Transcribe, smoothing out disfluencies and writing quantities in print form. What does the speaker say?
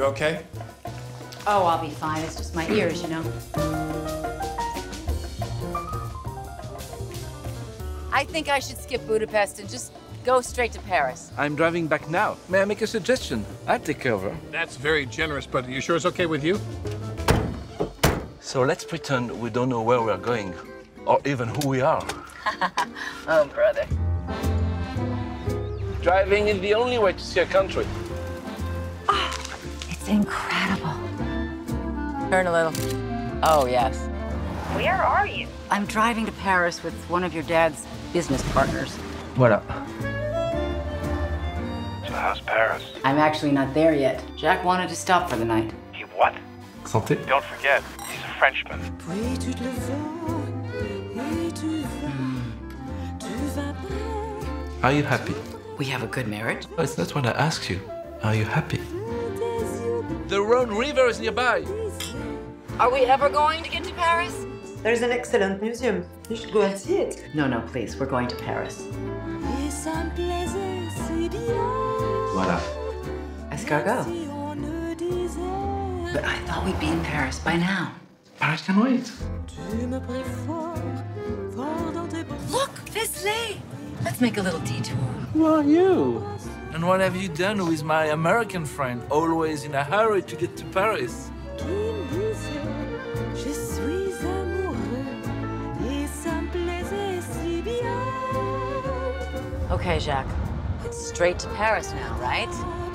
You okay? Oh, I'll be fine. It's just my ears, you know. I think I should skip Budapest and just go straight to Paris. I'm driving back now. May I make a suggestion? I'll take over. That's very generous, but are you sure it's okay with you? So let's pretend we don't know where we're going, or even who we are. Oh, brother. Driving is the only way to see a country. Oh, it's incredible. Turn a little. Oh, yes. Where are you? I'm driving to Paris with one of your dad's business partners. What up? So how's Paris? I'm actually not there yet. Jacques wanted to stop for the night. He what? Santé. Don't forget, he's a Frenchman. Are you happy? We have a good marriage. It's not what I asked you. Are you happy? The Rhone River is nearby. Are we ever going to get to Paris? There's an excellent museum. You should go and see it. No, no, please. We're going to Paris. Voilà. Escargot. But I thought we'd be in Paris by now. Paris can wait. Look, Vizille. Let's make a little detour. Who are you? And what have you done with my American friend, always in a hurry to get to Paris? Okay, Jacques. It's straight to Paris now, right?